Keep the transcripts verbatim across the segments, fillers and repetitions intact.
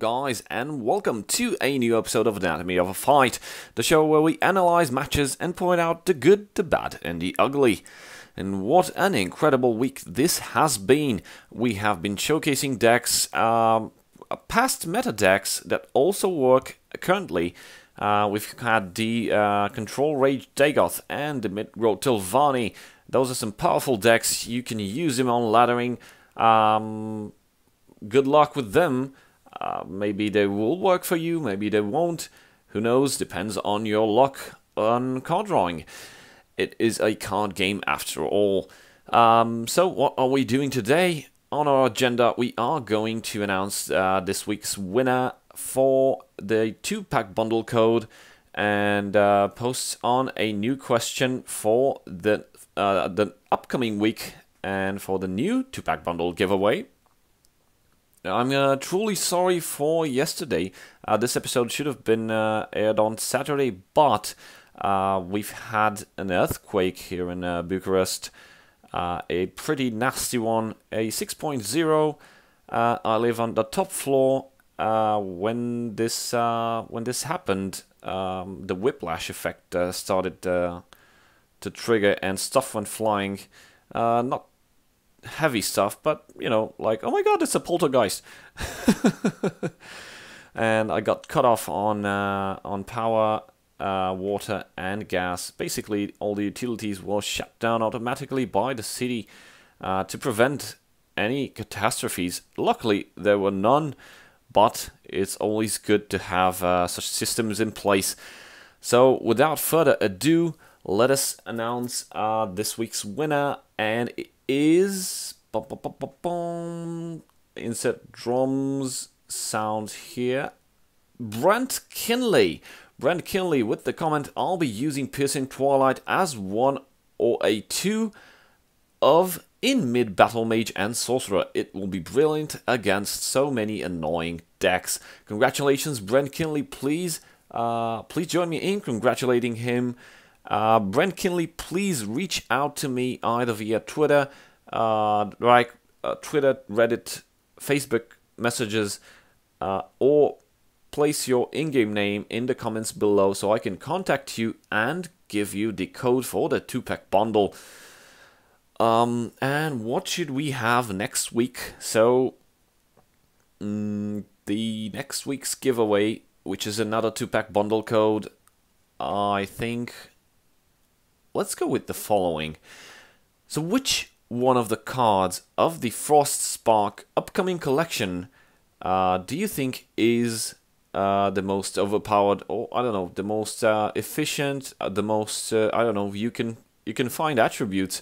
Hello guys, and welcome to a new episode of Anatomy of a Fight, the show where we analyse matches and point out the good, the bad and the ugly. And what an incredible week this has been. We have been showcasing decks, um, past meta decks that also work currently. Uh, we've had the uh, Control Rage Dagoth and the Midgro Tilvani. Those are some powerful decks. You can use them on laddering. Um, good luck with them. Uh, maybe they will work for you, maybe they won't. Who knows? Depends on your luck on card drawing. It is a card game after all. Um, so what are we doing today? On our agenda, we are going to announce uh, this week's winner for the two-pack bundle code and uh, post on a new question for the, uh, the upcoming week and for the new two-pack bundle giveaway. I'm uh, truly sorry for yesterday. Uh, this episode should have been uh, aired on Saturday, but uh, we've had an earthquake here in uh, Bucharest. Uh, a pretty nasty one, a six point zero. Uh, I live on the top floor. Uh, when this uh, when this happened, um, the whiplash effect uh, started uh, to trigger and stuff went flying. Uh, not heavy stuff, but you know, like, oh my god, it's a poltergeist. And I got cut off on uh, on power, uh, water and gas. Basically all the utilities were shut down automatically by the city uh, to prevent any catastrophes. Luckily there were none, but it's always good to have uh, such systems in place. So without further ado, let us announce uh, this week's winner, and it is bum, bum, bum, bum, bum. Insert drums sound here. Brent Kinley. Brent Kinley with the comment, "I'll be using Piercing Twilight as one or a two of in mid battle mage and sorcerer. It will be brilliant against so many annoying decks." Congratulations, Brent Kinley. Please, uh, please join me in congratulating him. Uh, Brent Kinley, please reach out to me either via Twitter, uh, like uh, Twitter, Reddit, Facebook messages, uh, or place your in-game name in the comments below so I can contact you and give you the code for the two-pack bundle. Um, and what should we have next week? So, mm, the next week's giveaway, which is another two-pack bundle code, I think. Let's go with the following. So which one of the cards of the Frostspark upcoming collection uh, do you think is uh, the most overpowered, or I don't know, the most uh, efficient, uh, the most, uh, I don't know, you can you can find attributes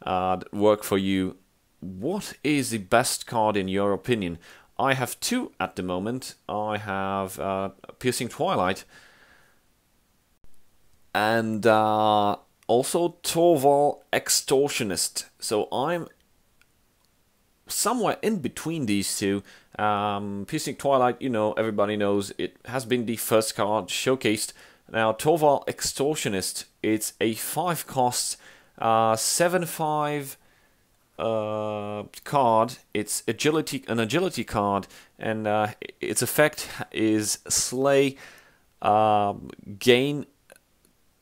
uh, that work for you. What is the best card in your opinion? I have two at the moment. I have uh, Piercing Twilight and uh, also Torval Extortionist. So I'm somewhere in between these two. Um, Piercing Twilight, you know, everybody knows it has been the first card showcased. Now Torval Extortionist, it's a five cost, uh, seven five uh, card. It's agility, an agility card, and uh, its effect is slay, uh, gain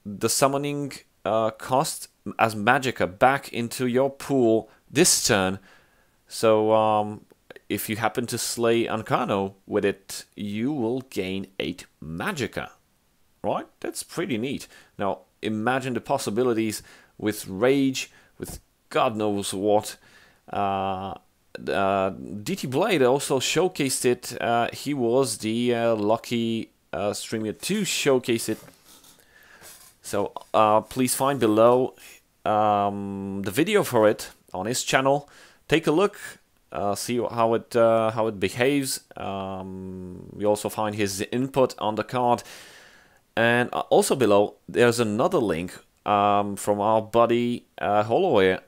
the summoning uh, cost as Magicka back into your pool this turn. So um, if you happen to slay Ancano with it, you will gain eight Magicka, right? That's pretty neat. Now imagine the possibilities with Rage, with God knows what. Uh, uh, D T Blade also showcased it. Uh, he was the uh, lucky uh, streamer to showcase it. So uh, please find below um, the video for it on his channel. Take a look, uh, see how it uh, how it behaves. Um, you also find his input on the card, and also below there's another link um, from our buddy uh, Holoir,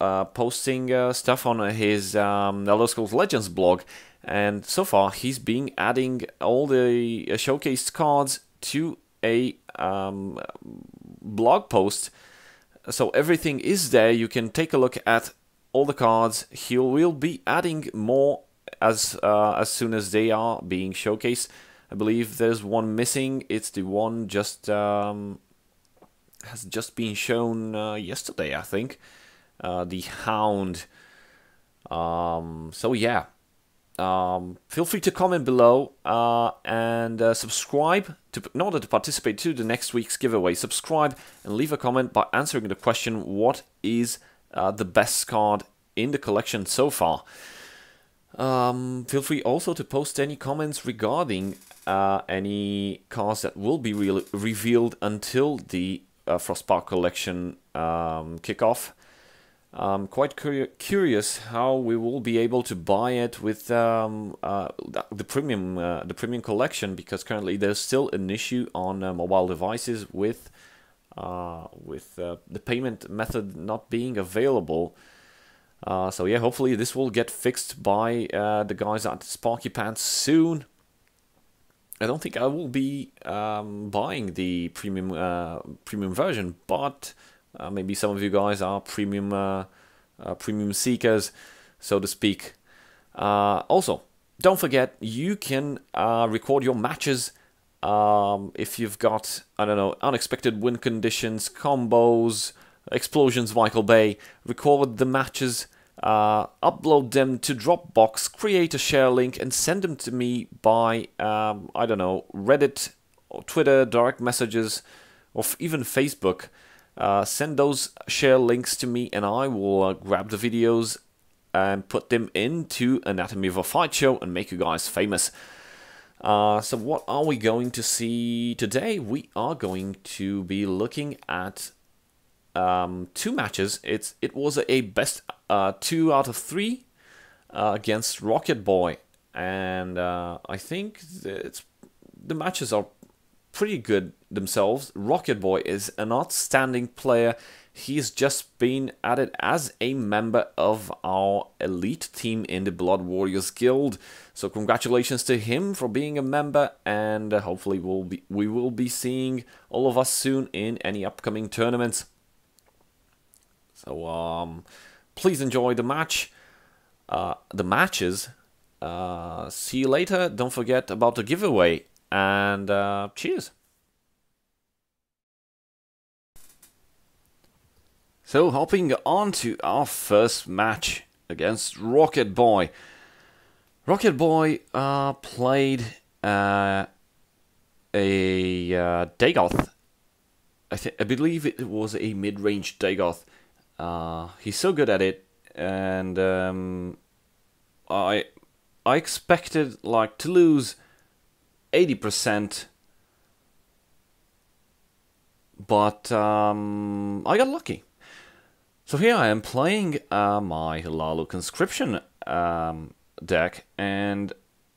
uh posting uh, stuff on his um, Elder Scrolls Legends blog, and so far he's been adding all the uh, showcased cards to a um, blog post, so everything is there. You can take a look at all the cards. He will be adding more as uh, as soon as they are being showcased. I believe there's one missing. It's the one just um, has just been shown uh, yesterday, I think. Uh, the Hound. Um, so yeah, um, feel free to comment below uh, and uh, subscribe to, in order to participate to the next week's giveaway. Subscribe and leave a comment by answering the question: what is uh, the best card in the collection so far? Um, feel free also to post any comments regarding uh, any cards that will be re revealed until the uh, Frostspark collection um, kickoff. I'm quite cur curious how we will be able to buy it with um, uh, the premium uh, the premium collection, because currently there's still an issue on uh, mobile devices with uh, with uh, the payment method not being available. Uh, so yeah, hopefully this will get fixed by uh, the guys at Sparky Pants soon. I don't think I will be um, buying the premium uh, premium version, but Uh, maybe some of you guys are premium uh, uh, premium seekers, so to speak. Uh, also, don't forget, you can uh, record your matches um, if you've got, I don't know, unexpected win conditions, combos, explosions, Michael Bay. Record the matches, uh, upload them to Dropbox, create a share link, and send them to me by, um, I don't know, Reddit, or Twitter, direct messages, or even Facebook. Uh, send those share links to me and I will uh, grab the videos and put them into Anatomy of a Fight show and make you guys famous. Uh, so what are we going to see today? We are going to be looking at um, two matches. It's It was a best uh, two out of three uh, against RocketBoy. And uh, I think it's, the matches are pretty good themselves. RocketBoy is an outstanding player. He's just been added as a member of our elite team in the Blood Warriors Guild. So congratulations to him for being a member, and hopefully we'll be, we will be seeing all of us soon in any upcoming tournaments. So um, please enjoy the match, uh, the matches. Uh, see you later. Don't forget about the giveaway. And uh, cheers. So hopping on to our first match against RocketBoy. RocketBoy uh, played uh, a uh, Dagoth. I, th I believe it was a mid-range Dagoth. Uh, he's so good at it, and um, I I expected like to lose eighty percent, but um, I got lucky. So here I am playing uh, my Hlaalu conscription um, deck, and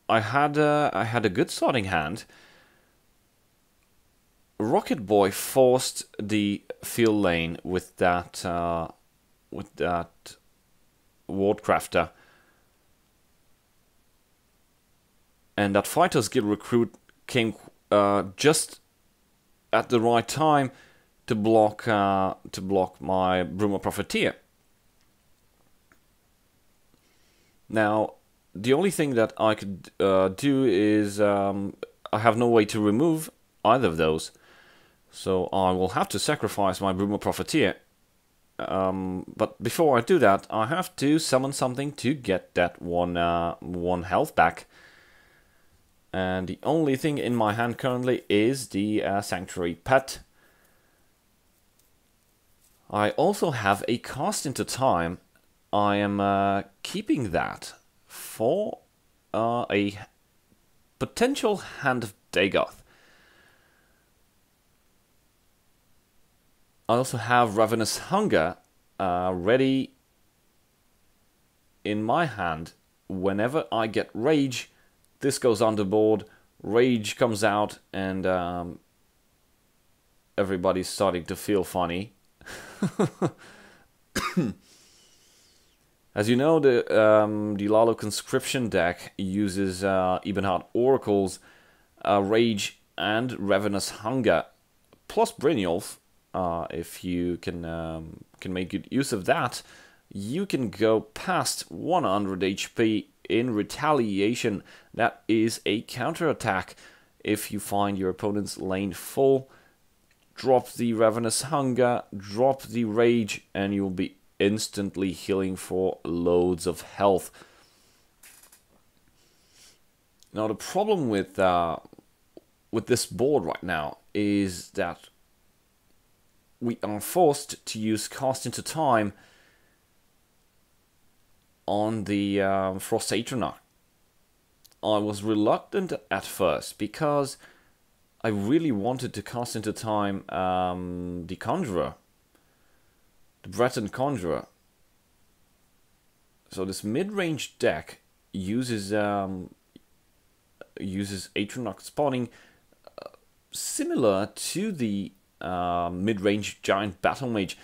I had a, I had a good starting hand. RocketBoy forced the field lane with that uh, with that Wardcrafter. And that Fighters Guild recruit came uh, just at the right time to block uh, to block my Bruma Profiteer. Now, the only thing that I could uh, do is um, I have no way to remove either of those, so I will have to sacrifice my Bruma Profiteer. Um, but before I do that, I have to summon something to get that one uh, one health back. And the only thing in my hand currently is the uh, Sanctuary Pet. I also have a Cast into Time. I am uh, keeping that for uh, a potential Hand of Dagoth. I also have Ravenous Hunger uh, ready in my hand. Whenever I get Rage, this goes underboard, Rage comes out, and um, everybody's starting to feel funny. As you know, the um, the Hlaalu conscription deck uses uh, Ebonheart Oracles, uh, Rage, and Ravenous Hunger, plus Brynjolf. Uh, if you can um, can make good use of that, you can go past one hundred H P in retaliation. That is a counterattack. If you find your opponent's lane full, drop the Ravenous Hunger, drop the Rage, and you'll be instantly healing for loads of health. Now the problem with uh, with this board right now is that we are forced to use Cast into Time on the um, Frost Atronach. I was reluctant at first because I really wanted to cast into time um, the Conjurer, the Breton Conjurer. So this mid-range deck uses um, uses Atronach spawning, uh, similar to the uh, mid-range Giant Battle Mage.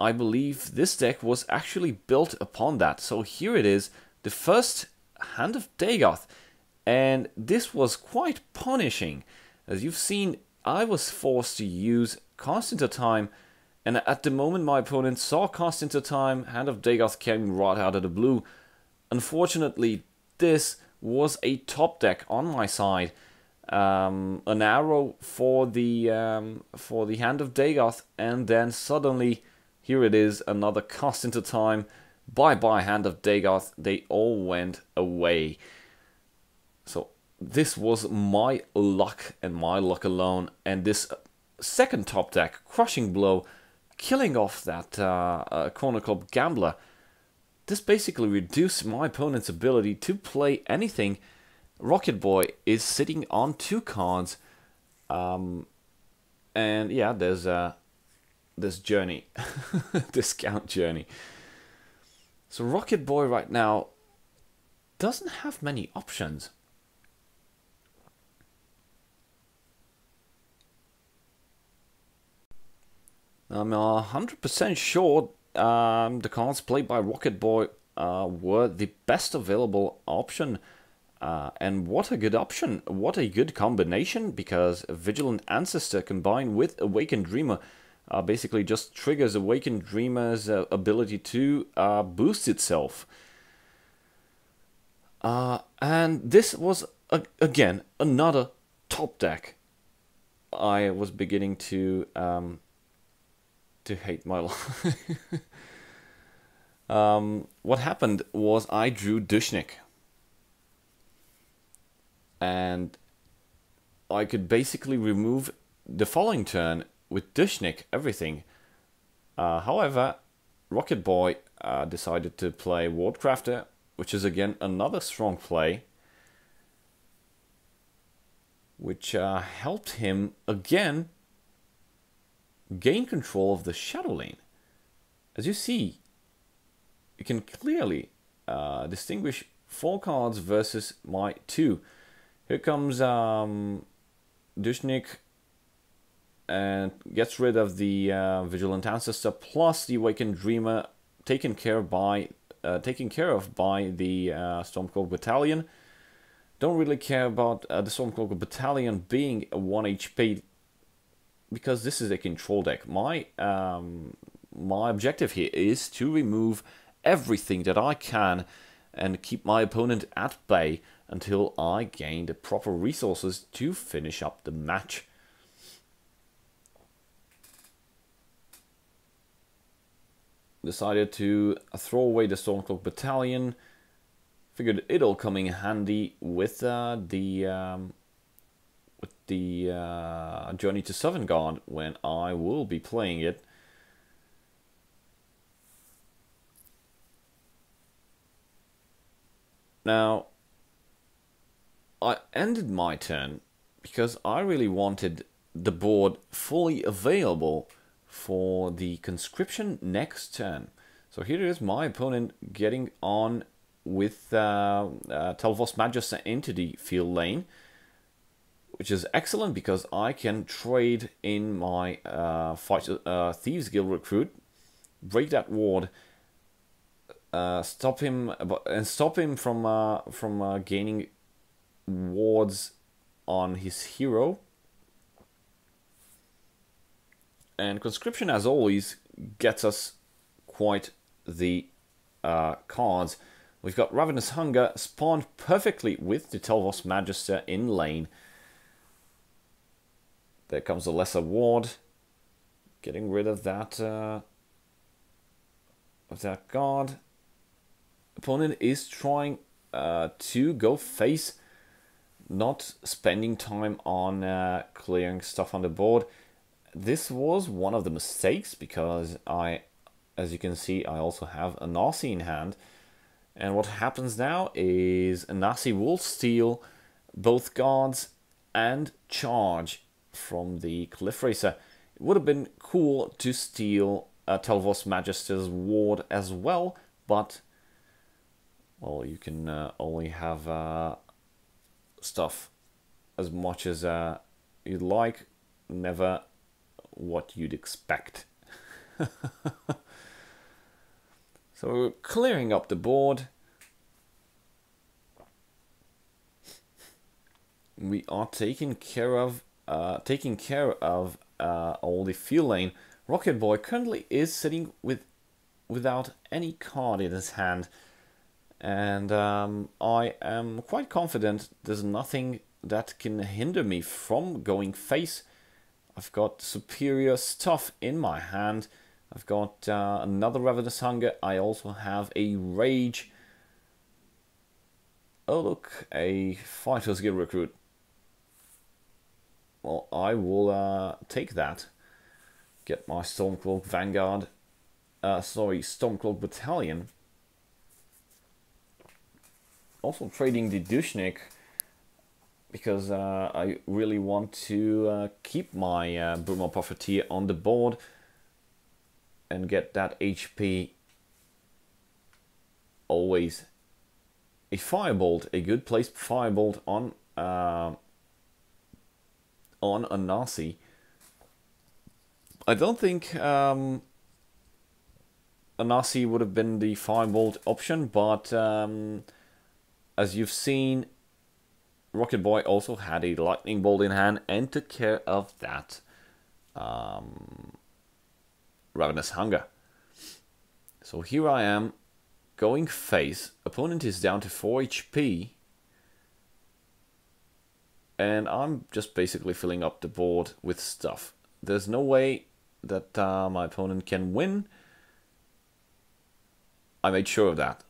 I believe this deck was actually built upon that. So here it is, the first Hand of Dagoth. And this was quite punishing. As you've seen, I was forced to use Cast into Time, and at the moment my opponent saw Cast into Time, Hand of Dagoth came right out of the blue. Unfortunately, this was a top deck on my side. Um, an arrow for the um, for the Hand of Dagoth, and then suddenly, here it is, another Cast into Time. Bye bye Hand of Dagoth, they all went away. So this was my luck and my luck alone, and this second top deck, Crushing Blow, killing off that uh, uh, Corner Club Gambler. This basically reduced my opponent's ability to play anything. Rocket Boy is sitting on two cards, um, and yeah, there's uh, this Journey, Discount Journey. So Rocket Boy right now doesn't have many options. I'm one hundred percent sure um, the cards played by Rocket Boy uh, were the best available option. Uh, and what a good option, what a good combination, because Vigilant Ancestor combined with Awakened Dreamer uh, basically just triggers Awakened Dreamer's uh, ability to uh, boost itself. Uh, and this was, uh, again, another top deck. I was beginning to... Um, to hate my life. um, what happened was I drew Dushnik, and I could basically remove the following turn with Dushnik everything. Uh, however, Rocket Boy uh, decided to play Wardcrafter, which is again another strong play, which uh, helped him again gain control of the shadow lane. As you see, you can clearly uh, distinguish four cards versus my two. Here comes um, Dushnik and gets rid of the uh, Vigilant Ancestor plus the Awakened Dreamer, taken care by uh, taken care of by the uh, Stormcloak Battalion. Don't really care about uh, the Stormcloak Battalion being a one H P. Because this is a control deck. My um, my objective here is to remove everything that I can and keep my opponent at bay until I gain the proper resources to finish up the match. Decided to throw away the Stormcloak Battalion. Figured it'll come in handy with uh, the... Um, with the uh, Journey to Sovngarde when I will be playing it. Now, I ended my turn because I really wanted the board fully available for the conscription next turn. So here is my opponent getting on with uh, uh, Telvos Magister into the field lane, which is excellent because I can trade in my uh, fight, uh, Thieves Guild recruit, break that ward, uh, stop him and stop him from uh, from uh, gaining wards on his hero. And conscription, as always, gets us quite the uh, cards. We've got Ravenous Hunger spawned perfectly with the Telvos Magister in lane. There comes the Lesser Ward. Getting rid of that, uh, of that guard. Opponent is trying uh, to go face, not spending time on uh, clearing stuff on the board. This was one of the mistakes because I, as you can see, I also have Anasi in hand. And what happens now is Anasi will steal both guards and charge from the Cliff Racer. It would have been cool to steal uh, Telvos Magister's ward as well, but, well, you can uh, only have uh, stuff as much as uh, you'd like, never what you'd expect. So we're clearing up the board. We are taking care of uh, taking care of uh, all the field lane. RocketBoy currently is sitting with without any card in his hand, and um, I am quite confident there's nothing that can hinder me from going face. I've got superior stuff in my hand. I've got uh, another Ravenous Hunger. I also have a Rage. Oh look, a Fighters Guild recruit. Well, I will uh, take that. Get my Stormcloak Vanguard. Uh, sorry, Stormcloak Battalion. Also trading the Dushnik, because uh, I really want to uh, keep my uh, Bruma Profiteer on the board and get that H P. Always a Firebolt, a good placed Firebolt on uh, on Anasi. I don't think um, Anasi would have been the Firebolt option, but um, as you've seen, RocketBoy also had a Lightning Bolt in hand and took care of that um, Ravenous Hunger. So here I am, going face. Opponent is down to four H P. And I'm just basically filling up the board with stuff. There's no way that uh, my opponent can win. I made sure of that.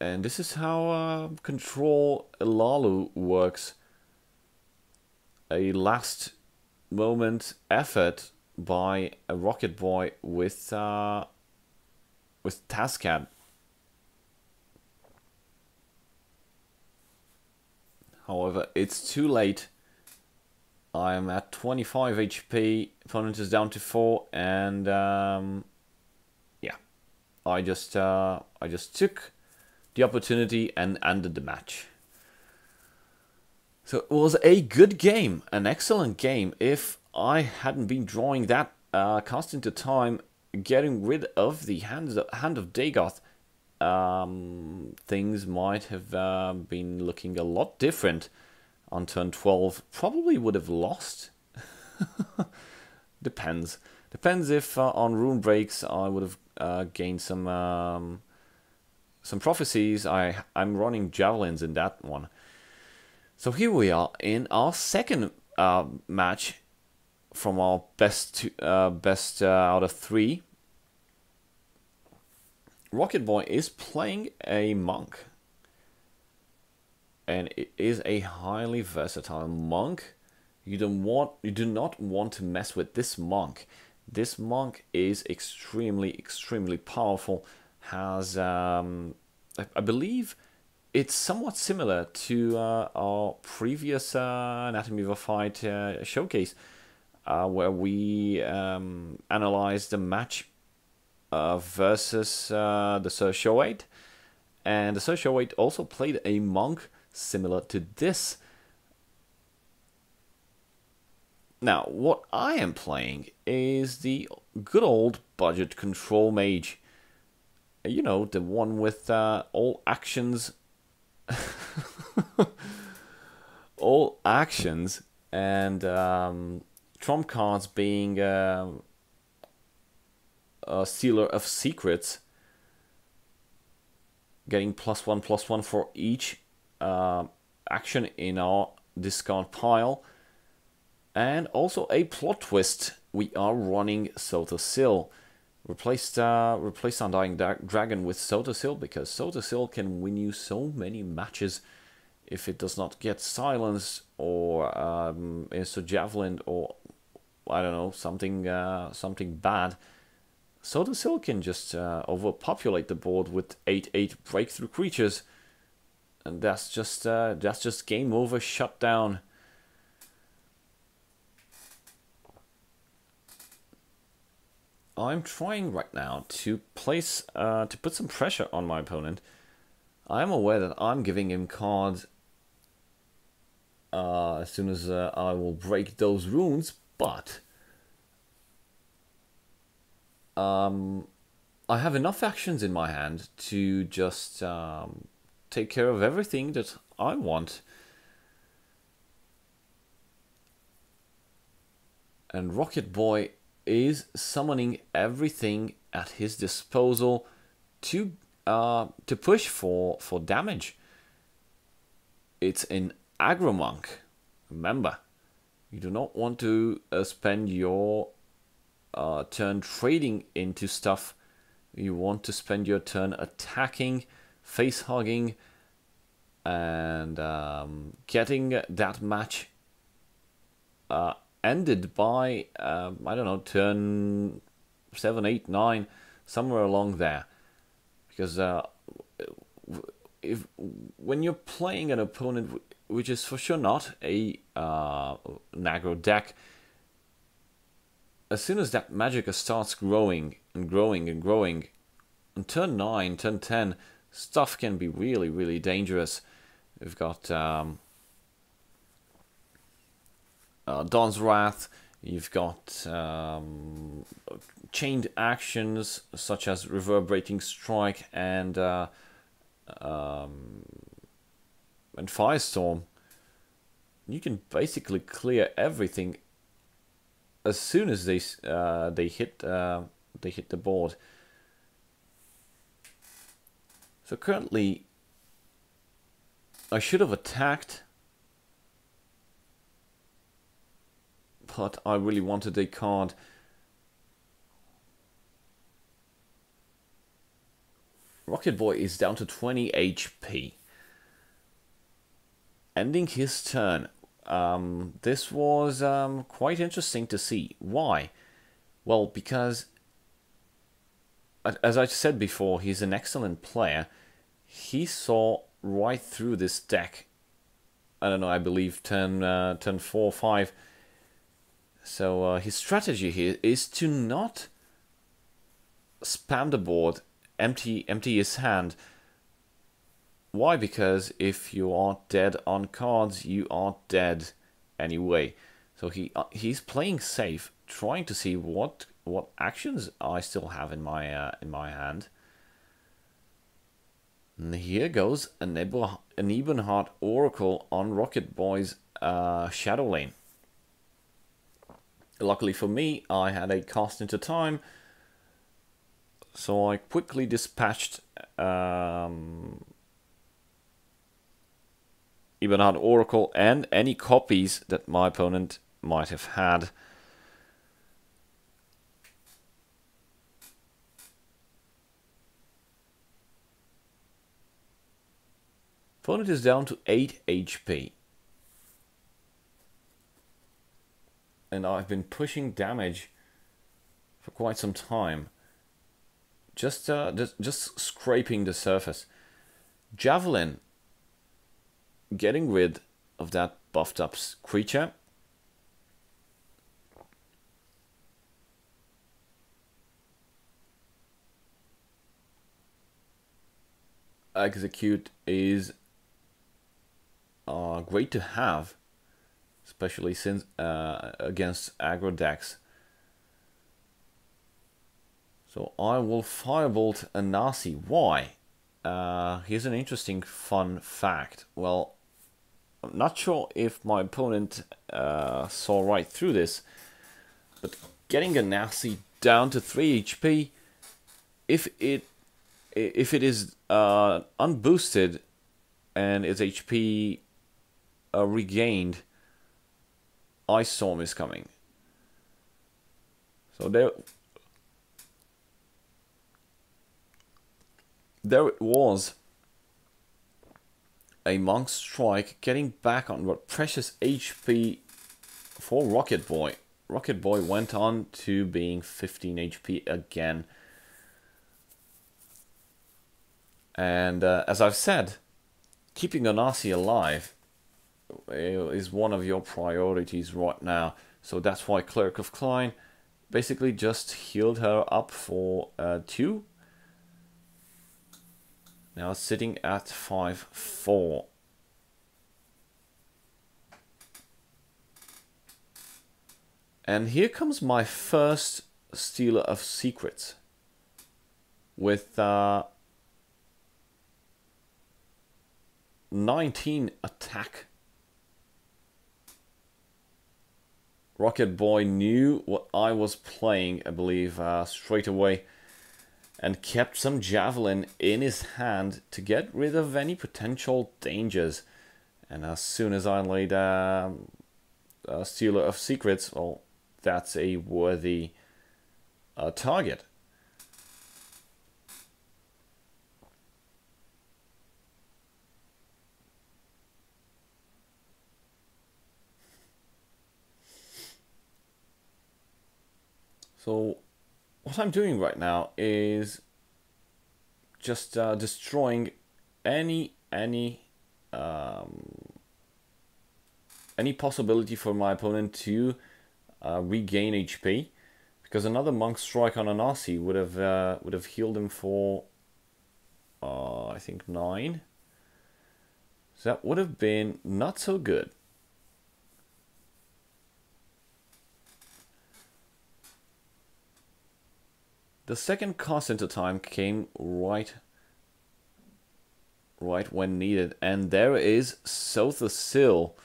And this is how uh, Control Hlaalu works. A last moment effort by a RocketBoy with uh, with Tascad. However, it's too late. I'm at twenty-five H P. Opponent is down to four, and um, yeah, I just uh, I just took the opportunity and ended the match. So it was a good game, an excellent game. If I hadn't been drawing that uh, Cast into Time, getting rid of the Hand of, hand of Dagoth, um, things might have uh, been looking a lot different on turn twelve. Probably would have lost. Depends. Depends if uh, on Rune Breaks I would have uh, gained some... Um, Some prophecies. I I'm running javelins in that one. So here we are in our second uh, match from our best to, uh, best uh, out of three. RocketBoy is playing a monk, and it is a highly versatile monk. You don't want you do not want to mess with this monk. This monk is extremely extremely powerful. Has um, I, I believe it's somewhat similar to uh, our previous uh, Anatomy of a Fight uh, showcase, uh, where we um, analyzed the match uh, versus uh, the Sershoate, and the Sershoate also played a monk similar to this. Now, what I am playing is the good old budget control mage. You know, the one with uh, all actions, all actions, and um, trump cards being uh, a Stealer of Secrets. getting plus one plus one for each uh, action in our discard pile. And also a plot twist, we are running Sotha Sil. Replaced, uh, replaced Undying da Dragon with Sotha Sil, because Sotha Sil can win you so many matches if it does not get silenced or um, is a javelin or, I don't know, something uh, something bad. Sotha Sil can just uh, overpopulate the board with eight eight breakthrough creatures, and that's just uh, that's just game over, shut down. I'm trying right now to place uh, to put some pressure on my opponent. I'm aware that I'm giving him cards uh, as soon as uh, I will break those runes, but um, I have enough actions in my hand to just um, take care of everything that I want. And RocketBoy is summoning everything at his disposal to uh, to push for for damage. It's an aggro monk. Remember, you do not want to uh, spend your uh, turn trading into stuff. You want to spend your turn attacking, face hugging, and um, getting that match Uh, ended by, uh, I don't know, turn seven, eight, nine, somewhere along there. Because uh, if when you're playing an opponent, which is for sure not a uh, an aggro deck, as soon as that Magicka starts growing and growing and growing, on turn nine, turn ten, stuff can be really, really dangerous. We've got Um, Uh, Dawn's Wrath, you've got um, chained actions such as Reverberating Strike and uh, um, and Firestorm. You can basically clear everything as soon as they uh, they hit uh, they hit the board. So currently, I should have attacked, but I really wanted a card. RocketBoy is down to twenty H P. Ending his turn. Um, this was um, quite interesting to see. Why? Well, because, as I said before, he's an excellent player. He saw right through this deck. I don't know, I believe turn, uh, turn four or five. So uh, his strategy here is to not spam the board, empty, empty his hand. Why? Because if you are dead on cards, you are dead anyway. So he uh, he's playing safe, trying to see what what actions I still have in my uh, in my hand. And here goes an Ebonheart Oracle on RocketBoy's uh, Shadow Lane. Luckily for me, I had a Cast into Time, so I quickly dispatched um, Ebonheart Oracle and any copies that my opponent might have had. Opponent is down to eight H P. And I've been pushing damage for quite some time, just uh, just, just scraping the surface. Javelin, getting rid of that buffed up creature. Execute is uh, great to have, especially since uh, against aggro decks. So I will Firebolt Anasi. Why? Uh, here's an interesting fun fact. Well, I'm not sure if my opponent uh, saw right through this, but getting Anasi down to three H P, if it if it is uh, unboosted and its H P uh, regained, Ice Storm is coming. So there, there it was. A Monk Strike getting back on what precious H P for Rocket Boy. Rocket Boy went on to being fifteen H P again. And uh, as I've said, keeping Anasi alive is one of your priorities right now. So that's why Cleric of Klein basically just healed her up for uh, two. Now sitting at five four. And here comes my first Stealer of Secrets with uh, nineteen attack. Rocket Boy knew what I was playing, I believe, uh, straight away, and kept some javelin in his hand to get rid of any potential dangers. And as soon as I laid um, a Stealer of Secrets, well, that's a worthy uh, target. So what I'm doing right now is just uh, destroying any any um, any possibility for my opponent to uh, regain H P, because another Monk Strike on Anasi would have uh, would have healed him for uh, I think nine. So that would have been not so good. The second Cast into Time came right, right when needed, and there is Sotha Sil.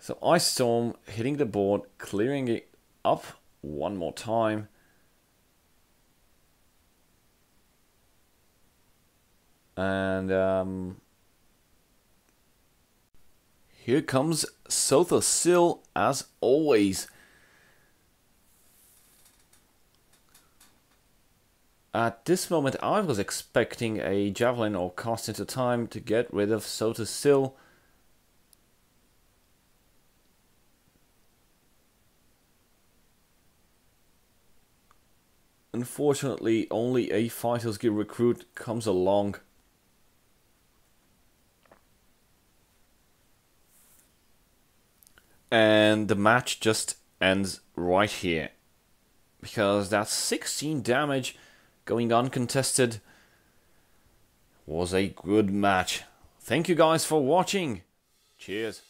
So Ice Storm hitting the board, clearing it up one more time. And um here comes Sotha Sil, as always. At this moment, I was expecting a Javelin or Cast into Time to get rid of Sotha Sil. Unfortunately, only a Fighters Guild recruit comes along. And the match just ends right here, because that sixteen damage going uncontested was a good match. Thank you guys for watching. Cheers.